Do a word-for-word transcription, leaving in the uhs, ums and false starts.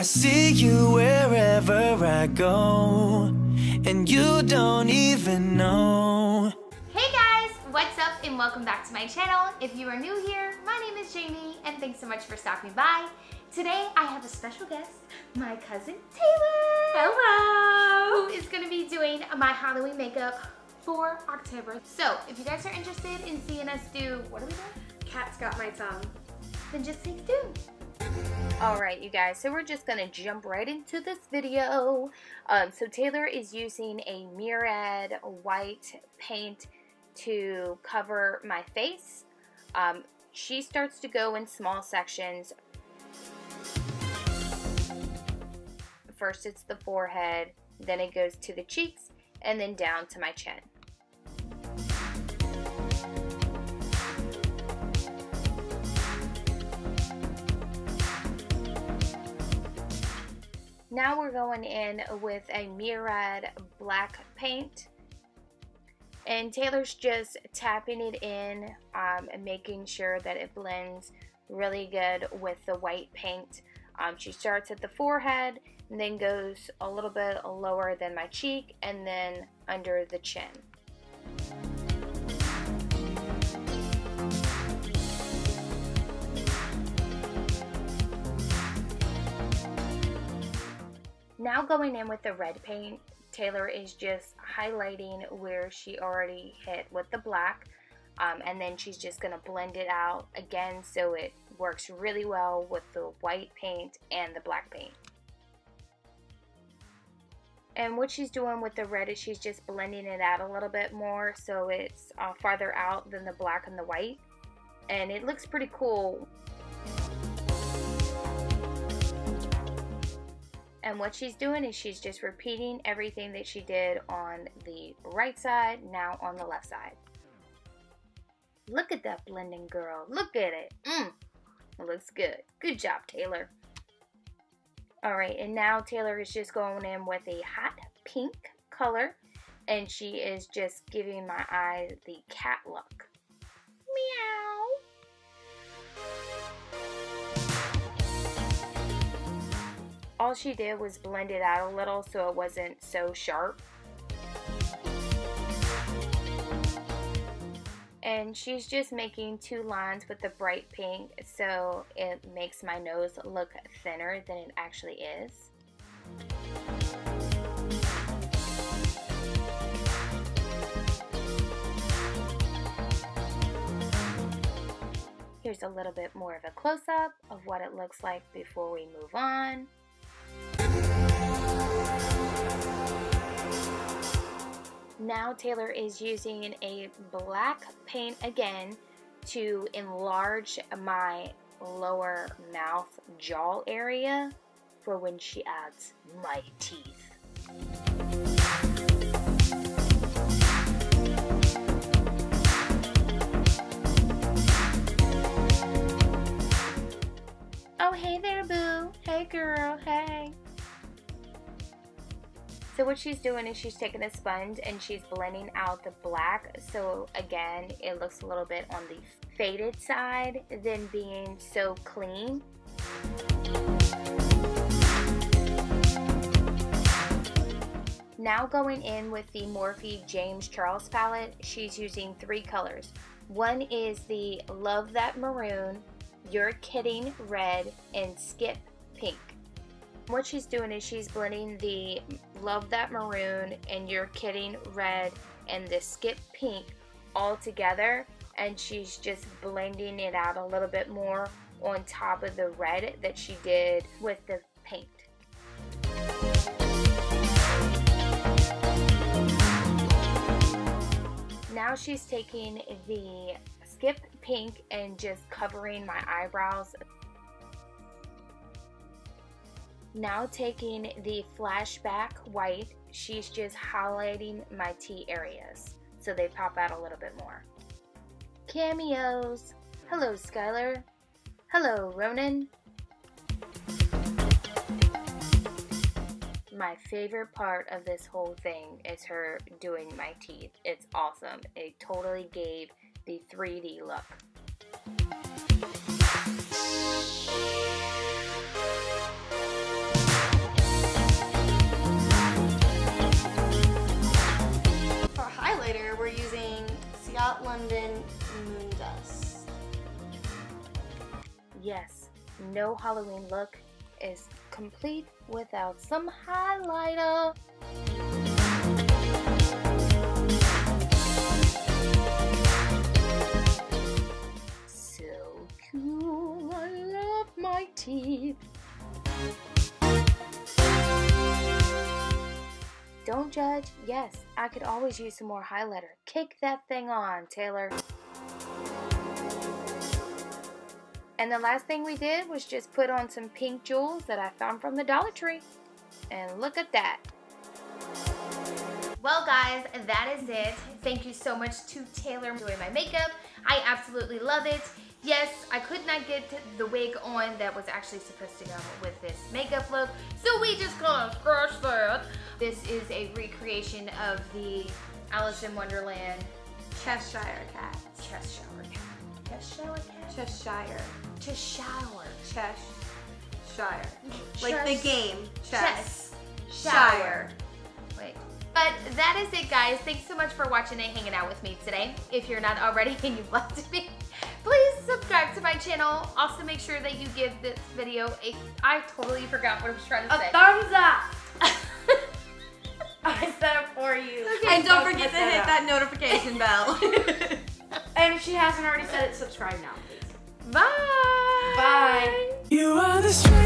I see you wherever I go, and you don't even know. Hey guys, what's up and welcome back to my channel. If you are new here, my name is Jamie and thanks so much for stopping by. Today I have a special guest, my cousin Taylor. Hello! Who is going to be doing my Halloween makeup for October. So if you guys are interested in seeing us do, what are we doing? Cat's got my tongue. Then just say do. Alright you guys, so we're just gonna jump right into this video. Um, so Taylor is using a Mehron white paint to cover my face. Um, she starts to go in small sections. First it's the forehead, then it goes to the cheeks, and then down to my chin. Now we're going in with a Mehron black paint, and Taylor's just tapping it in um, and making sure that it blends really good with the white paint. Um, she starts at the forehead and then goes a little bit lower than my cheek and then under the chin. Now going in with the red paint, Taylor is just highlighting where she already hit with the black, um, and then she's just going to blend it out again so it works really well with the white paint and the black paint. And what she's doing with the red is she's just blending it out a little bit more so it's uh, farther out than the black and the white, and it looks pretty cool. And what she's doing is she's just repeating everything that she did on the right side, now on the left side. Look at that blending, girl. Look at it. Mm. It looks good. Good job, Taylor. Alright, and now Taylor is just going in with a hot pink color, and she is just giving my eyes the cat look. Meow. All she did was blend it out a little so it wasn't so sharp. And she's just making two lines with the bright pink so it makes my nose look thinner than it actually is. Here's a little bit more of a close-up of what it looks like before we move on. Now Taylor is using a black paint again to enlarge my lower mouth jaw area for when she adds my teeth. Oh hey there boo, hey girl, hey. So what she's doing is she's taking a sponge and she's blending out the black so again it looks a little bit on the faded side than being so clean. Now going in with the Morphe James Charles palette, she's using three colors. One is the Love That Maroon, You're Kidding Red, and Skip Pink. What she's doing is she's blending the Love That Maroon and You're Kidding Red and the Skip Pink all together, and she's just blending it out a little bit more on top of the red that she did with the paint. Now she's taking the Skip Pink and just covering my eyebrows. Now taking the flashback white, she's just highlighting my T areas so they pop out a little bit more. Cameos! Hello Skylar. Hello Ronan. My favorite part of this whole thing is her doing my teeth. It's awesome. It totally gave the three D look. no Halloween look is complete without some highlighter. So cool, I love my teeth. Don't judge, yes, I could always use some more highlighter. Kick that thing on, Taylor. And the last thing we did was just put on some pink jewels that I found from the Dollar Tree. And look at that. Well guys, that is it. Thank you so much to Taylor for doing my makeup. I absolutely love it. Yes, I could not get the wig on that was actually supposed to go with this makeup look. So we just gonna scratch that. This is a recreation of the Alice in Wonderland Cheshire cat. Cheshire cat. Cheshire cat? Cheshire. Cheshire. Cheshire. Cheshire. Like the game. Chess. Shire. Wait. But that is it, guys. Thanks so much for watching and hanging out with me today. If you're not already and you've loved me, please subscribe to my channel. Also, make sure that you give this video a... I totally forgot what I was trying to say. A thumbs up! I said it for you. Okay, and don't so forget to that hit up. that notification bell. And if she hasn't already said it, subscribe now, please. Bye! Bye! You are the